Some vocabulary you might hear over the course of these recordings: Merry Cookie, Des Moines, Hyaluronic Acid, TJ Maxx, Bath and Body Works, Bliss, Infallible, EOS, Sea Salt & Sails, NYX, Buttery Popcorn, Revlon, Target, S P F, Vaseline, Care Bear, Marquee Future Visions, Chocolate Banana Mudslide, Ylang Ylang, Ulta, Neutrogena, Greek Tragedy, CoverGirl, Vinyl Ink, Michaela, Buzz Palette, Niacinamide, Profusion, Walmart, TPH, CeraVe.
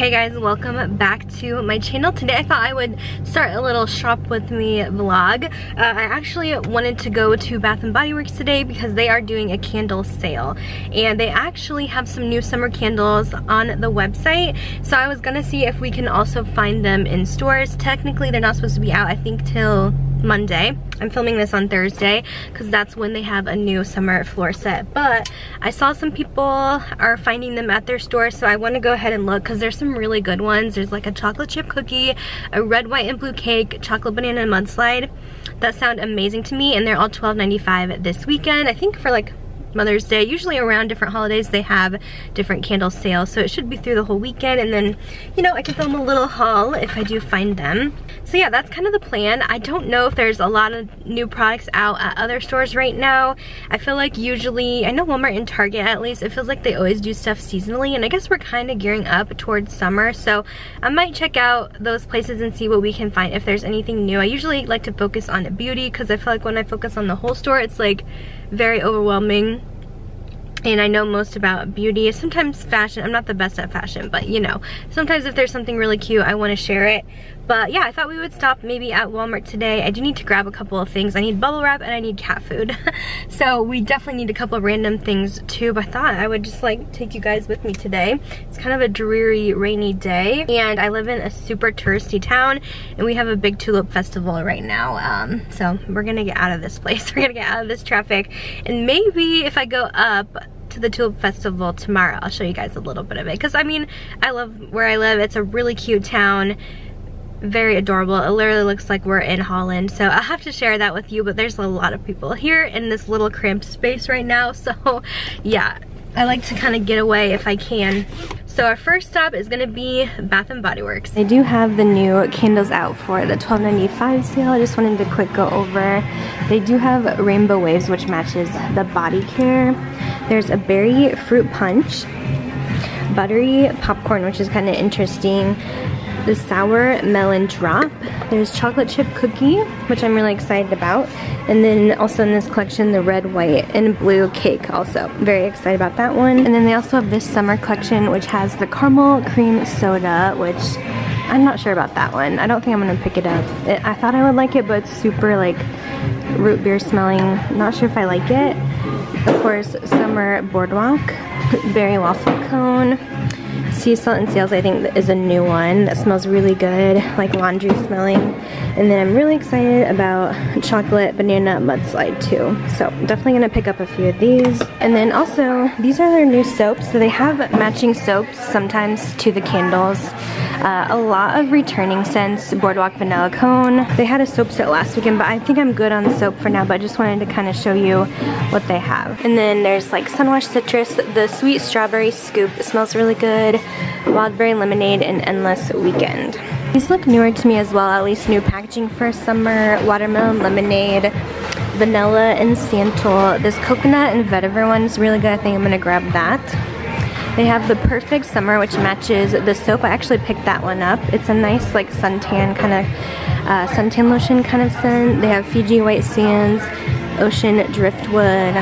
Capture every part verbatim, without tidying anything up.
Hey guys, welcome back to my channel. Today I thought I would start a little shop with me vlog. Uh, I actually wanted to go to Bath and Body Works today because they are doing a candle sale. And they actually have some new summer candles on the website. So I was gonna see if we can also find them in stores. Technically they're not supposed to be out, I think, till Monday. I'm filming this on Thursday because that's when they have a new summer floor set, but I saw some people are finding them at their store, so I want to go ahead and look because there's some really good ones. There's like a chocolate chip cookie, a red, white, and blue cake, chocolate banana mudslide. That sound amazing to me, and they're all twelve ninety-five this weekend. I think for like Mother's Day, usually around different holidays they have different candle sales, so it should be through the whole weekend, and then, you know, I can film a little haul if I do find them. So yeah, that's kind of the plan. I don't know if there's a lot of new products out at other stores right now. I feel like usually, I know Walmart and Target at least, it feels like they always do stuff seasonally, and I guess we're kind of gearing up towards summer, so I might check out those places and see what we can find if there's anything new. I usually like to focus on beauty because I feel like when I focus on the whole store, it's like very overwhelming, and I know most about beauty. Sometimes fashion, I'm not the best at fashion, but you know, sometimes if there's something really cute, I want to share it. But yeah, I thought we would stop maybe at Walmart today. I do need to grab a couple of things. I need bubble wrap and I need cat food. So we definitely need a couple of random things too, but I thought I would just like take you guys with me today. It's kind of a dreary, rainy day, and I live in a super touristy town, and we have a big tulip festival right now. Um, so we're gonna get out of this place. We're gonna get out of this traffic, and maybe if I go up to the tulip festival tomorrow, I'll show you guys a little bit of it, because I mean, I love where I live. It's a really cute town, very adorable. It literally looks like we're in Holland, so I'll have to share that with you. But there's a lot of people here in this little cramped space right now, so yeah, I like to kind of get away if I can. So our first stop is gonna be Bath and Body Works. I do have the new candles out for the twelve ninety-five sale. I just wanted to quick go over. They do have rainbow waves, which matches the body care. There's a berry fruit punch, buttery popcorn, which is kind of interesting, the sour melon drop. There's chocolate chip cookie, which I'm really excited about. And then also in this collection, the red, white, and blue cake also. Very excited about that one. And then they also have this summer collection, which has the caramel cream soda, which I'm not sure about that one. I don't think I'm gonna pick it up. It, I thought I would like it, but it's super like root beer smelling. Not sure if I like it. Of course, summer boardwalk, berry waffle cone. Sea Salt and Sails, I think, is a new one that smells really good, like laundry smelling. And then I'm really excited about Chocolate Banana Mudslide too. So definitely gonna pick up a few of these. And then also, these are their new soaps. So they have matching soaps sometimes to the candles. Uh, a lot of returning scents, Boardwalk Vanilla Cone. They had a soap set last weekend, but I think I'm good on soap for now, but I just wanted to kind of show you what they have. And then there's like Sunwash Citrus, the Sweet Strawberry Scoop. It smells really good. Wildberry Lemonade, and Endless Weekend. These look newer to me as well, at least new packaging for summer. Watermelon Lemonade, Vanilla and Santal. This Coconut and Vetiver one is really good. I think I'm gonna grab that. They have the Perfect Summer, which matches the soap. I actually picked that one up. It's a nice like suntan kind of, uh, suntan lotion kind of scent. They have Fiji White Sands, Ocean Driftwood,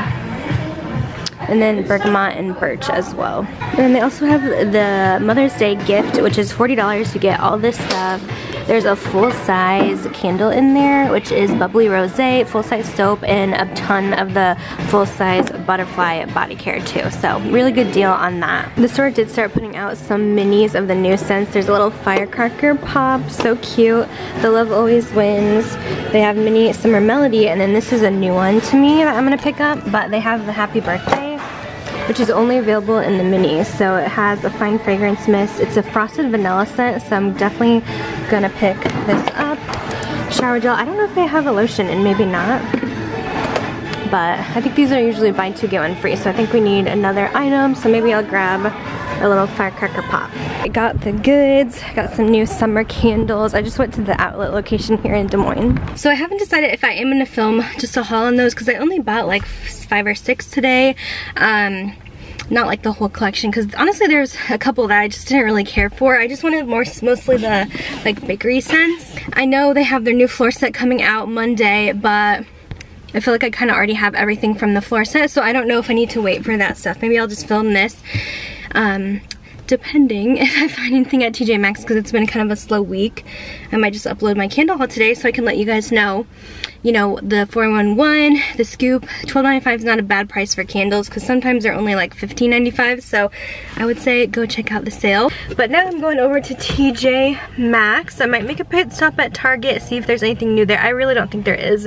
and then bergamot and birch as well. And then they also have the Mother's Day gift, which is forty dollars. You get all this stuff. There's a full-size candle in there, which is bubbly rosé, full-size soap, and a ton of the full-size butterfly body care too. So really good deal on that. The store did start putting out some minis of the new scents. There's a little firecracker pop, so cute. The Love Always Wins. They have mini summer melody, and then this is a new one to me that I'm gonna pick up. But they have the Happy Birthday, which is only available in the mini. So it has a fine fragrance mist. It's a frosted vanilla scent, so I'm definitely gonna pick this up. Shower gel, I don't know if they have a lotion, and maybe not, but I think these are usually buy two, get one free. So I think we need another item, so maybe I'll grab a little firecracker pop. I got the goods, I got some new summer candles. I just went to the outlet location here in Des Moines. So I haven't decided if I am gonna film just a haul on those, because I only bought like five or six today. Um, not like the whole collection, because honestly there's a couple that I just didn't really care for. I just wanted more, mostly the like bakery scents. I know they have their new floor set coming out Monday, but I feel like I kind of already have everything from the floor set, so I don't know if I need to wait for that stuff. Maybe I'll just film this. Um, depending if I find anything at T J Maxx, because it's been kind of a slow week. I might just upload my candle haul today so I can let you guys know, you know, the four one one, the scoop. twelve ninety-five is not a bad price for candles, because sometimes they're only like fifteen ninety-five, so I would say go check out the sale. But now I'm going over to T J Maxx. I might make a pit stop at Target, see if there's anything new there. I really don't think there is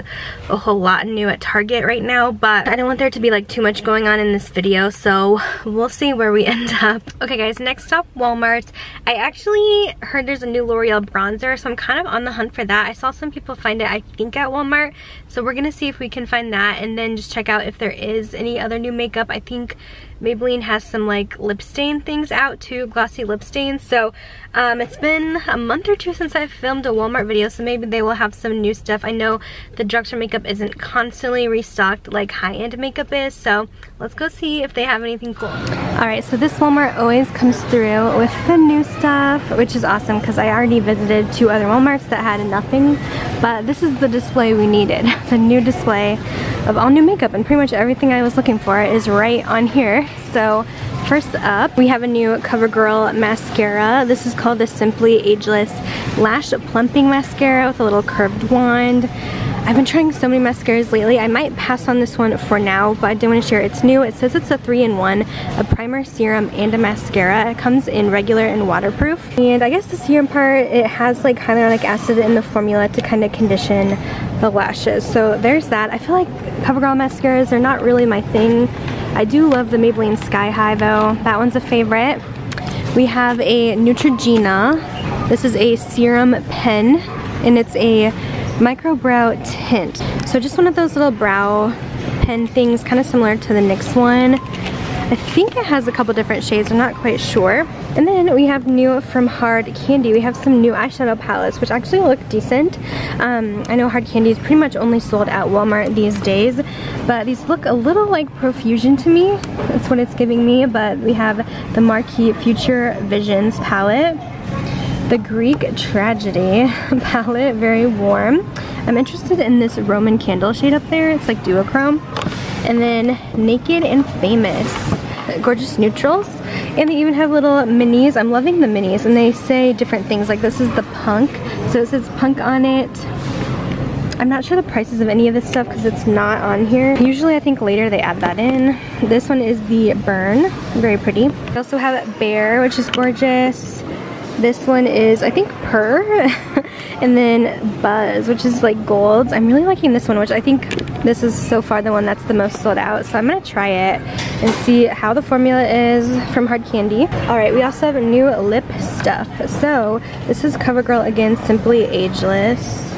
a whole lot new at Target right now, but I don't want there to be like too much going on in this video, so we'll see where we end up. Okay guys, next stop, Walmart. I actually heard there's a new L'Oreal bronzer, so I'm kind of on the hunt for that. I saw some people find it, I think, at Walmart, so we're gonna see if we can find that, and then just check out if there is any other new makeup. I think Maybelline has some like lip stain things out too, glossy lip stains. So um, it's been a month or two since I've filmed a Walmart video, so maybe they will have some new stuff. I know the drugstore makeup isn't constantly restocked like high-end makeup is, so let's go see if they have anything cool. Alright, so this Walmart always comes through with the new stuff, which is awesome because I already visited two other Walmarts that had nothing, but this is the display we needed. The new display of all new makeup, and pretty much everything I was looking for is right on here. So first up, we have a new CoverGirl mascara. This is called the Simply Ageless Lash Plumping Mascara with a little curved wand. I've been trying so many mascaras lately. I might pass on this one for now, but I do want to share it's new. It says it's a three in one, a primer, serum, and a mascara. It comes in regular and waterproof. And I guess the serum part, it has like hyaluronic acid in the formula to kind of condition the lashes. So there's that. I feel like CoverGirl mascaras are not really my thing. I do love the Maybelline Sky High though. That one's a favorite. We have a Neutrogena. This is a serum pen, and it's a micro brow tint. So just one of those little brow pen things, kind of similar to the NYX one. I think it has a couple different shades, I'm not quite sure. And then we have new from Hard Candy. We have some new eyeshadow palettes, which actually look decent. Um, I know Hard Candy is pretty much only sold at Walmart these days, but these look a little like Profusion to me. That's what it's giving me, but we have the Marquee Future Visions palette, the Greek Tragedy palette, very warm. I'm interested in this Roman candle shade up there. It's like duochrome. And then Naked and Famous, gorgeous neutrals. And they even have little minis. I'm loving the minis, and they say different things. Like this is the Punk, so it says Punk on it. I'm not sure the prices of any of this stuff because it's not on here. Usually I think later they add that in. This one is the Burn, very pretty. We also have Bear, which is gorgeous. This one is, I think, Purr, and then Buzz, which is like golds. I'm really liking this one, which I think this is so far the one that's the most sold out. So I'm gonna try it and see how the formula is from Hard Candy. All right, we also have new lip stuff. So this is CoverGirl again, Simply Ageless.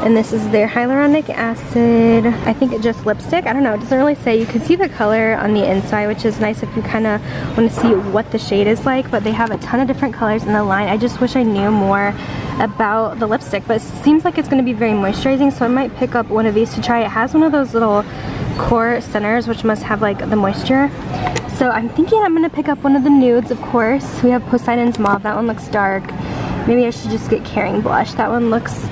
And this is their Hyaluronic Acid, I think it just lipstick, I don't know, it doesn't really say. You can see the color on the inside, which is nice if you kind of want to see what the shade is like, but they have a ton of different colors in the line. I just wish I knew more about the lipstick, but it seems like it's going to be very moisturizing, so I might pick up one of these to try. It has one of those little core centers, which must have like the moisture. So I'm thinking I'm going to pick up one of the nudes, of course. We have Poseidon's Mauve, that one looks dark. Maybe I should just get Caring Blush, that one looks...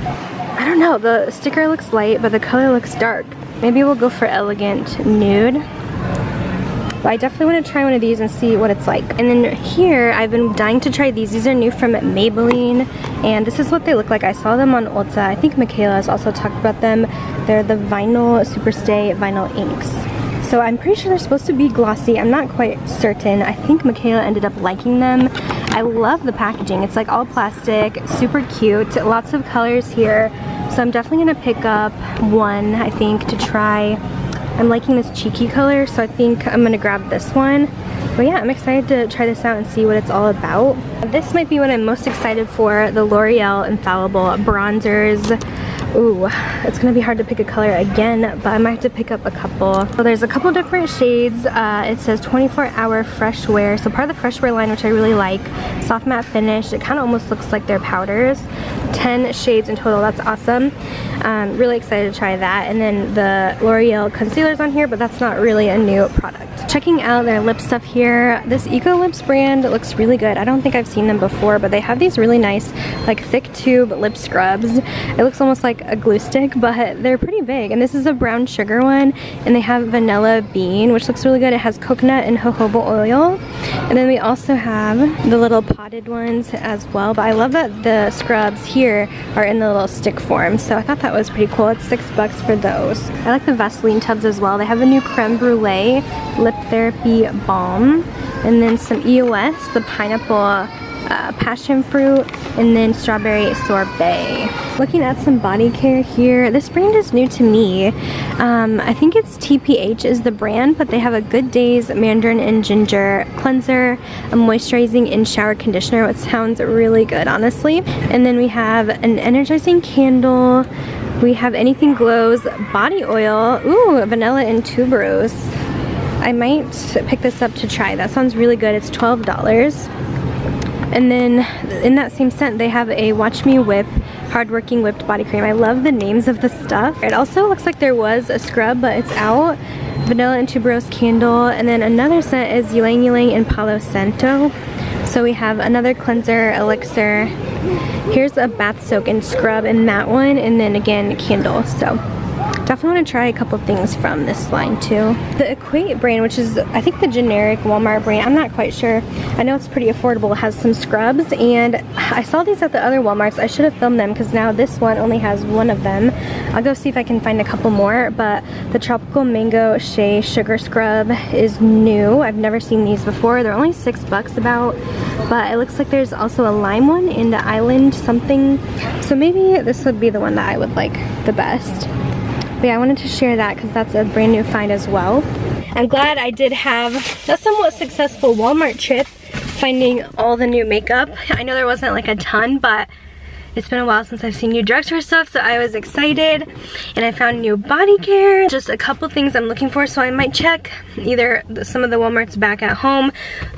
I don't know, the sticker looks light, but the color looks dark. Maybe we'll go for Elegant Nude. But I definitely want to try one of these and see what it's like. And then here, I've been dying to try these. These are new from Maybelline, and this is what they look like. I saw them on Ulta. I think Michaela has also talked about them. They're the Vinyl Superstay Vinyl Inks. So I'm pretty sure they're supposed to be glossy. I'm not quite certain. I think Michaela ended up liking them. I love the packaging. It's like all plastic, super cute, lots of colors here. So I'm definitely gonna pick up one, I think, to try. I'm liking this cheeky color, so I think I'm gonna grab this one. But yeah, I'm excited to try this out and see what it's all about. This might be what I'm most excited for, the L'Oreal Infallible Bronzers. Ooh, it's gonna be hard to pick a color again, but I might have to pick up a couple. So there's a couple different shades. Uh, it says twenty-four hour Fresh Wear. So part of the Fresh Wear line, which I really like. Soft matte finish. It kind of almost looks like their powders. ten shades in total. That's awesome. Um, really excited to try that. And then the L'Oreal concealer's on here, but that's not really a new product. Checking out their lip stuff here. This Eco Lips brand looks really good. I don't think I've seen them before, but they have these really nice, like, thick tube lip scrubs. It looks almost like a glue stick, but they're pretty big. And this is a brown sugar one, and they have vanilla bean, which looks really good. It has coconut and jojoba oil. And then we also have the little potted ones as well. But I love that the scrubs here are in the little stick form. So I thought that was pretty cool. It's six bucks for those. I like the Vaseline tubs as well. They have a new creme brulee lip therapy balm. And then some E O S, the pineapple Uh, passion fruit, and then strawberry sorbet. Looking at some body care here. This brand is new to me. Um, I think it's T P H is the brand, but they have a Good Days Mandarin and Ginger Cleanser, a Moisturizing and Shower Conditioner, which sounds really good, honestly. And then we have an Energizing Candle. We have Anything Glows Body Oil. Ooh, Vanilla and Tuberose. I might pick this up to try. That sounds really good. It's twelve dollars. And then in that same scent, they have a Watch Me Whip Hardworking Whipped Body Cream. I love the names of the stuff. It also looks like there was a scrub, but it's out. Vanilla and Tuberose Candle. And then another scent is Ylang Ylang and Palo Santo. So we have another cleanser, elixir. Here's a bath soak and scrub in that one. And then again, candle. So definitely want to try a couple things from this line too. The Equate brand, which is I think the generic Walmart brand, I'm not quite sure. I know it's pretty affordable. It has some scrubs, and I saw these at the other Walmarts. I should have filmed them because now this one only has one of them. I'll go see if I can find a couple more, but the Tropical Mango Shea Sugar Scrub is new. I've never seen these before. They're only six bucks about, but it looks like there's also a lime one in the island something. So maybe this would be the one that I would like the best. But yeah, I wanted to share that because that's a brand new find as well. I'm glad I did have a somewhat successful Walmart trip finding all the new makeup. I know there wasn't like a ton, but it's been a while since I've seen new drugstore stuff, so I was excited. And I found new body care, just a couple things I'm looking for, so I might check either some of the Walmarts back at home.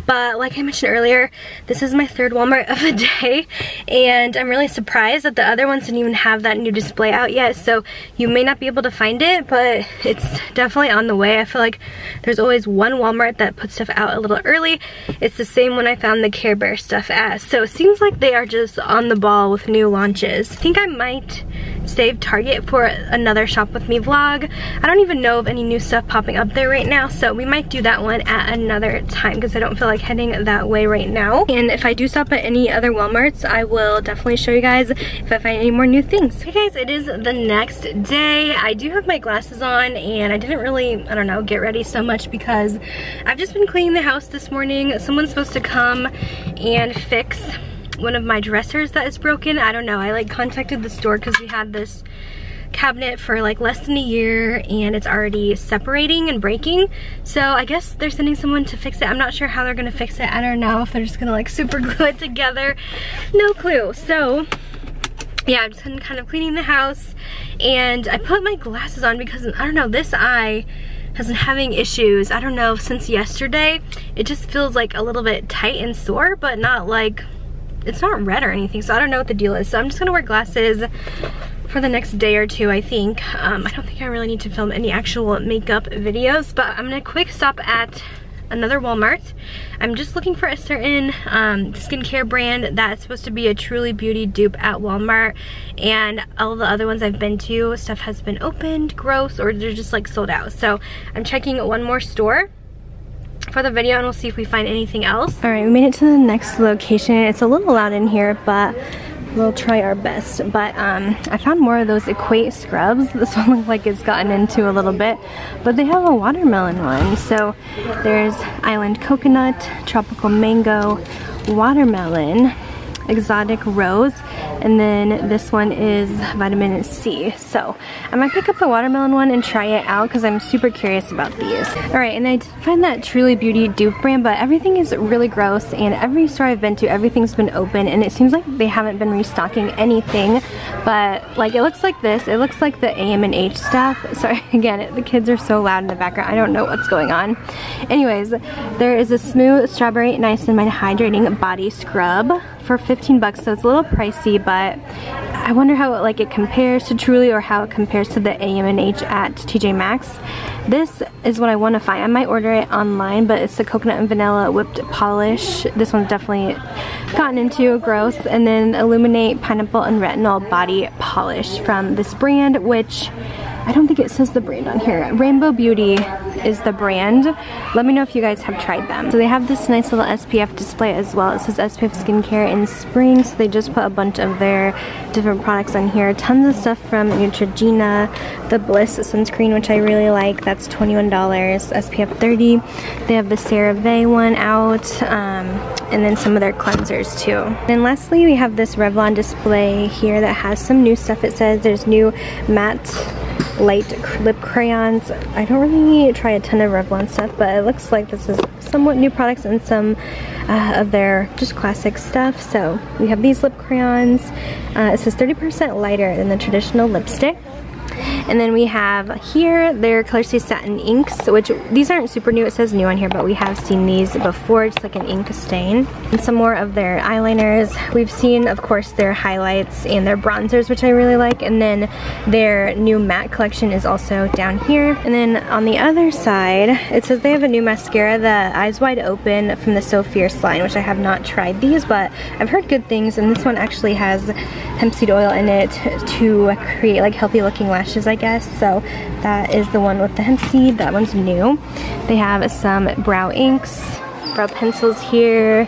But like I mentioned earlier, this is my third Walmart of the day, and I'm really surprised that the other ones didn't even have that new display out yet, so you may not be able to find it, but it's definitely on the way. I feel like there's always one Walmart that puts stuff out a little early. It's the same one I found the Care Bear stuff at, so it seems like they are just on the ball with new launches. I think I might save Target for another Shop With Me vlog. I don't even know of any new stuff popping up there right now, so we might do that one at another time because I don't feel like heading that way right now. And if I do stop at any other Walmarts, I will definitely show you guys if I find any more new things. Hey guys, it is the next day. I do have my glasses on, and I didn't really, I don't know, get ready so much because I've just been cleaning the house this morning. Someone's supposed to come and fix one of my dressers that is broken. I don't know, I like contacted the store because we had this cabinet for like less than a year and it's already separating and breaking, so I guess they're sending someone to fix it. I'm not sure how they're gonna fix it. I don't know if they're just gonna like super glue it together, no clue. So yeah, I've just been kind of cleaning the house, and I put my glasses on because I don't know, this eye has been having issues. I don't know, since yesterday it just feels like a little bit tight and sore, but not like it's not red or anything, so I don't know what the deal is. So I'm just gonna wear glasses for the next day or two, I think. Um, I don't think I really need to film any actual makeup videos, but I'm gonna quick stop at another Walmart. I'm just looking for a certain um, skincare brand that's supposed to be a Truly Beauty dupe at Walmart, and all the other ones I've been to, stuff has been opened, gross, or they're just like sold out. So I'm checking one more store for the video, and we'll see if we find anything else. All right, we made it to the next location. It's a little loud in here, but we'll try our best. But um, I found more of those Equate scrubs. This one looks like it's gotten into a little bit, but they have a watermelon one. So there's Island Coconut, Tropical Mango, Watermelon, Exotic Rose, and then this one is Vitamin C. So I might pick up the watermelon one and try it out because I'm super curious about these. Alright, and I did find that Truly Beauty dupe brand, but everything is really gross, and every store I've been to, everything's been open, and it seems like they haven't been restocking anything. But like, it looks like this. It looks like the A M and H stuff. Sorry, again, it, the kids are so loud in the background. I don't know what's going on. Anyways, there is a Smooth Strawberry Niacinamide Hydrating Body Scrub for fifteen bucks, so it's a little pricey, but I wonder how like it compares to Truly or how it compares to the A M and H at T J Maxx. This is what I want to find. I might order it online, but it's the coconut and vanilla whipped polish. This one's definitely gotten into, gross. And then Illuminate Pineapple and Retinol Body Polish from this brand, which I don't think it says the brand on here. Rainbow Beauty is the brand. Let me know if you guys have tried them. So they have this nice little S P F display as well. It says S P F Skincare in Spring, so they just put a bunch of their different products on here. Tons of stuff from Neutrogena, the Bliss sunscreen, which I really like. That's twenty-one dollars, S P F thirty. They have the CeraVe one out, um, and then some of their cleansers too. And lastly, we have this Revlon display here that has some new stuff. It says there's new matte light lip crayons. I don't really try a ton of Revlon stuff, but it looks like this is somewhat new products and some uh, of their just classic stuff. So we have these lip crayons. Uh, it says thirty percent lighter than the traditional lipstick. And then we have here their Color Stay Satin inks, which these aren't super new. It says new on here, but we have seen these before. It's like an ink stain. And some more of their eyeliners. We've seen, of course, their highlights and their bronzers, which I really like. And then their new matte collection is also down here. And then on the other side, it says they have a new mascara, the Eyes Wide Open from the So Fierce line, which I have not tried these, but I've heard good things. And this one actually has hemp seed oil in it to create like healthy looking lashes, I guess. So that is the one with the hemp seed. That one's new. They have some brow inks, brow pencils here,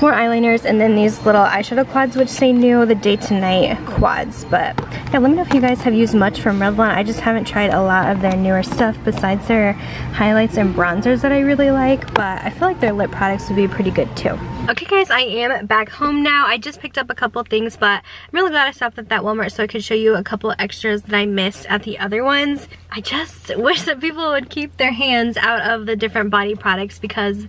more eyeliners, and then these little eyeshadow quads, which say new, the day to night quads. But yeah, let me know if you guys have used much from Revlon. I just haven't tried a lot of their newer stuff besides their highlights and bronzers that I really like, but I feel like their lip products would be pretty good too. Okay guys, I am back home now. I just picked up a couple things, but I'm really glad I stopped at that Walmart so I could show you a couple extras that I missed at the other ones. I just wish that people would keep their hands out of the different body products, because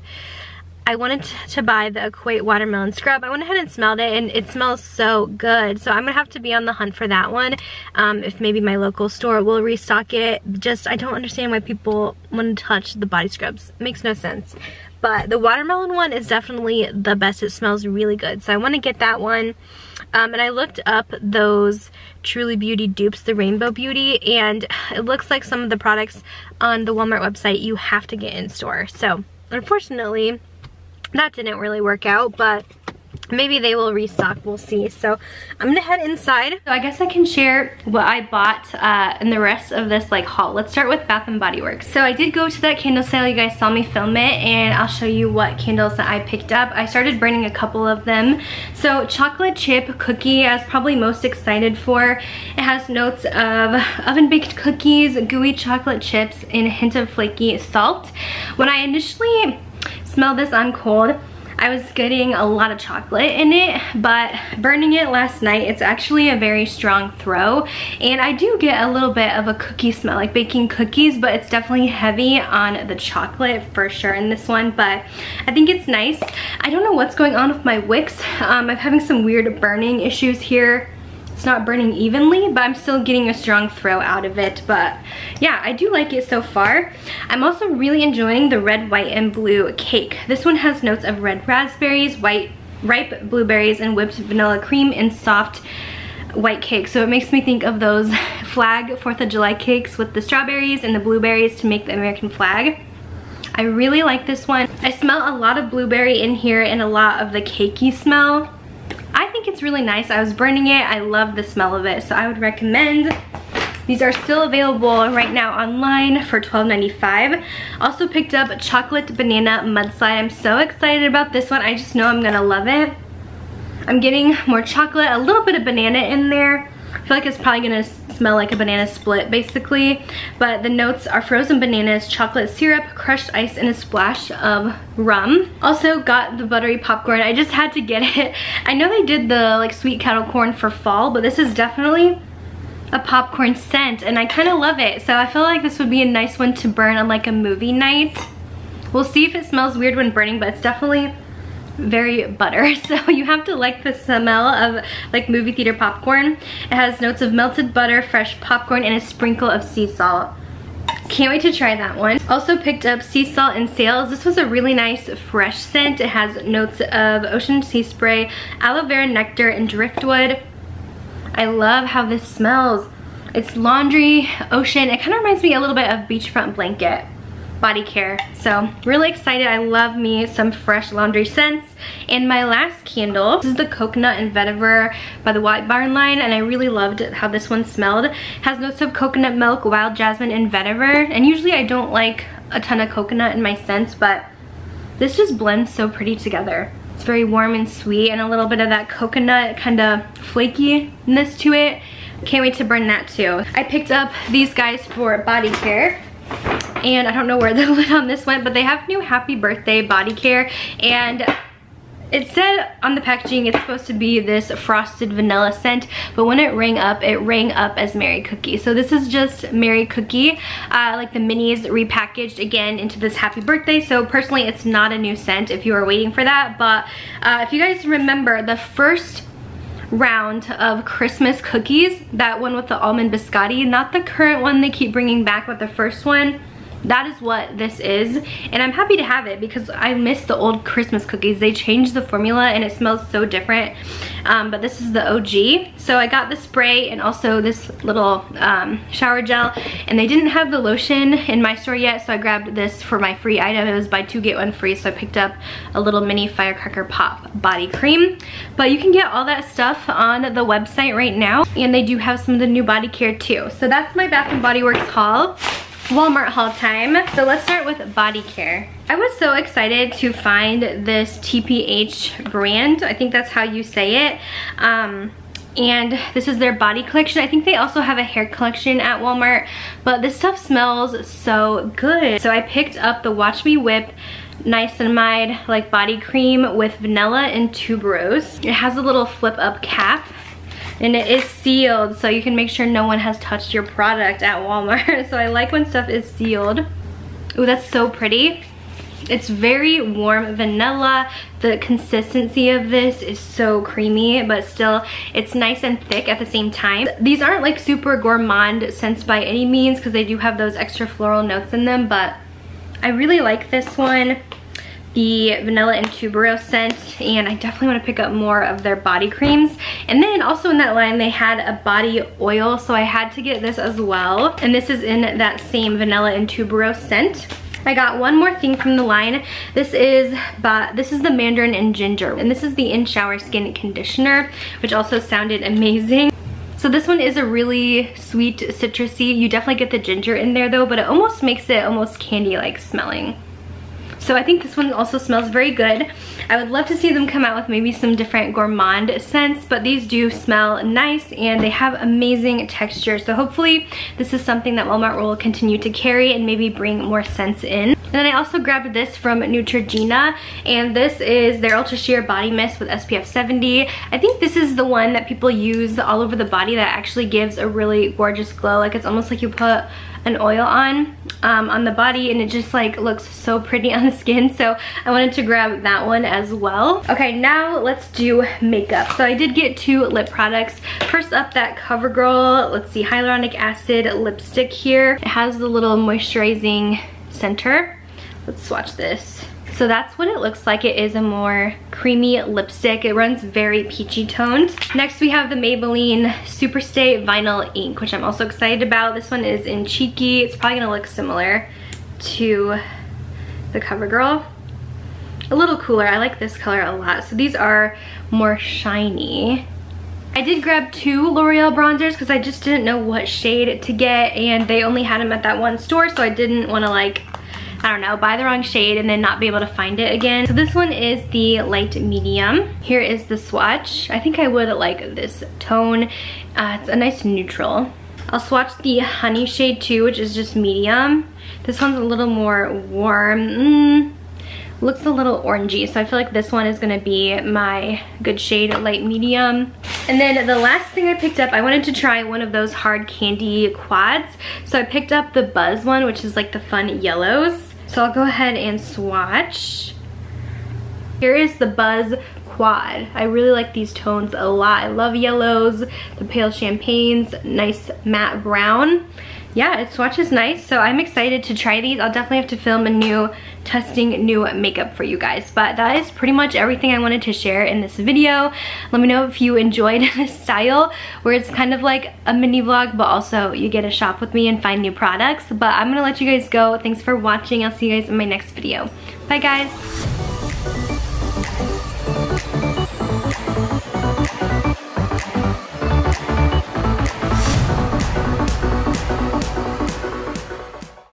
I wanted to buy the Equate watermelon scrub. I went ahead and smelled it, and it smells so good. So I'm gonna have to be on the hunt for that one. Um, if maybe my local store will restock it. Just, I don't understand why people want to touch the body scrubs. It makes no sense. But the watermelon one is definitely the best. It smells really good. So I want to get that one. Um, and I looked up those Truly Beauty dupes, the Rainbow Beauty, and it looks like some of the products on the Walmart website you have to get in store. So unfortunately, that didn't really work out, but maybe they will restock, we'll see. So I'm gonna head inside. So I guess I can share what I bought uh, in the rest of this like haul. Let's start with Bath and Body Works. So I did go to that candle sale, you guys saw me film it, and I'll show you what candles that I picked up. I started burning a couple of them. So Chocolate Chip Cookie, I was probably most excited for. It has notes of oven baked cookies, gooey chocolate chips, and a hint of flaky salt. When I initially smell this on cold, I was getting a lot of chocolate in it, but burning it last night, it's actually a very strong throw, and I do get a little bit of a cookie smell, like baking cookies, but it's definitely heavy on the chocolate for sure in this one, but I think it's nice. I don't know what's going on with my wicks. Um, I'm having some weird burning issues here. It's not burning evenly, but I'm still getting a strong throw out of it. But yeah, I do like it so far. I'm also really enjoying the Red, White, and Blue Cake. This one has notes of red raspberries, white ripe blueberries, and whipped vanilla cream in soft white cake. So it makes me think of those flag fourth of July cakes with the strawberries and the blueberries to make the American flag. I really like this one. I smell a lot of blueberry in here and a lot of the cakey smell. I think it's really nice. I was burning it. I love the smell of it. So I would recommend. These are still available right now online for twelve ninety-five. Also picked up Chocolate Banana Mudslide. I'm so excited about this one. I just know I'm gonna love it. I'm getting more chocolate, a little bit of banana in there. I feel like it's probably gonna smell like a banana split basically, but the notes are frozen bananas, chocolate syrup, crushed ice, and a splash of rum. Also got the Buttery Popcorn. I just had to get it. I know they did the like sweet kettle corn for fall, but this is definitely a popcorn scent, and I kind of love it. So I feel like this would be a nice one to burn on like a movie night. We'll see if it smells weird when burning, but it's definitely very butter, so you have to like the smell of like movie theater popcorn. It has notes of melted butter, fresh popcorn, and a sprinkle of sea salt. Can't wait to try that one. Also picked up Sea Salt and Sails. This was a really nice fresh scent. It has notes of ocean sea spray, aloe vera nectar, and driftwood. I love how this smells. It's laundry, ocean. It kind of reminds me a little bit of Beachfront Blanket body care. So really excited. I love me some fresh laundry scents. And my last candle, this is the Coconut and Vetiver by the White Barn line, and I really loved how this one smelled. It has notes of coconut milk, wild jasmine, and vetiver. And usually I don't like a ton of coconut in my scents, but this just blends so pretty together. It's very warm and sweet, and a little bit of that coconut kind of flakiness to it. Can't wait to burn that too. I picked up these guys for body care. And I don't know where the lid on this went, but they have new Happy Birthday Body Care. And it said on the packaging it's supposed to be this frosted vanilla scent, but when it rang up, it rang up as Merry Cookie. So this is just Merry Cookie, uh, like the minis repackaged again into this Happy Birthday. So personally, it's not a new scent if you are waiting for that. But uh, if you guys remember, the first round of Christmas cookies, that one with the almond biscotti, not the current one they keep bringing back, but the first one, that is what this is. And I'm happy to have it because I miss the old Christmas cookies. They changed the formula and it smells so different, um, but this is the O G. So I got the spray and also this little um, shower gel, and they didn't have the lotion in my store yet, so I grabbed this for my free item. It was buy two get one free, so I picked up a little mini Firecracker Pop body cream. But you can get all that stuff on the website right now, and they do have some of the new body care too. So that's my Bath and Body Works haul. Walmart haul time. So let's start with body care. I was so excited to find this T P H brand. I think that's how you say it. Um, and this is their body collection. I think they also have a hair collection at Walmart, but this stuff smells so good. So I picked up the Watch Me Whip Niacinamide like body cream with vanilla and tuberose. It has a little flip up cap. And it is sealed, so you can make sure no one has touched your product at Walmart. So I like when stuff is sealed. Oh, that's so pretty. It's very warm vanilla. The consistency of this is so creamy, but still it's nice and thick at the same time. These aren't like super gourmand scents by any means because they do have those extra floral notes in them, but I really like this one. The vanilla and tuberose scent, and I definitely want to pick up more of their body creams. And then also in that line they had a body oil, so I had to get this as well, and this is in that same vanilla and tuberose scent. I got one more thing from the line. This is but this is the Mandarin and Ginger, and this is the In Shower Skin Conditioner, which also sounded amazing. So this one is a really sweet citrusy. You definitely get the ginger in there though, but it almost makes it almost candy-like smelling. So I think this one also smells very good. I would love to see them come out with maybe some different gourmand scents, but these do smell nice and they have amazing texture. So hopefully this is something that Walmart will continue to carry and maybe bring more scents in. And then I also grabbed this from Neutrogena, and this is their Ultra Sheer Body Mist with S P F seventy. I think this is the one that people use all over the body that actually gives a really gorgeous glow. Like it's almost like you put an oil on um, on the body and it just like looks so pretty on the skin, so I wanted to grab that one as well. Okay, now let's do makeup. So I did get two lip products. First up, that CoverGirl, let's see, Hyaluronic Acid lipstick here. It has the little moisturizing center. Let's swatch this. So that's what it looks like. It is a more creamy lipstick. It runs very peachy toned. Next we have the Maybelline Superstay Vinyl Ink, which I'm also excited about. This one is in Cheeky. It's probably gonna look similar to the CoverGirl. A little cooler. I like this color a lot. So these are more shiny. I did grab two L'Oreal bronzers because I just didn't know what shade to get, and they only had them at that one store, so I didn't want to like, I don't know, buy the wrong shade and then not be able to find it again. So this one is the light medium. Here is the swatch. I think I would like this tone. Uh, it's a nice neutral. I'll swatch the honey shade too, which is just medium. This one's a little more warm. Mm, looks a little orangey, so I feel like this one is gonna be my good shade, light medium. And then the last thing I picked up, I wanted to try one of those Hard Candy quads. So I picked up the Buzz one, which is like the fun yellows. So I'll go ahead and swatch. Here is the Buzz Quad. I really like these tones a lot. I love yellows, the pale champagnes, nice matte brown. yeah, it swatches nice, so I'm excited to try these. I'll definitely have to film a new testing new makeup for you guys, but that is pretty much everything I wanted to share in this video. Let me know if you enjoyed this style where it's kind of like a mini vlog, but also you get to shop with me and find new products. But I'm gonna let you guys go. Thanks for watching. I'll see you guys in my next video. Bye guys.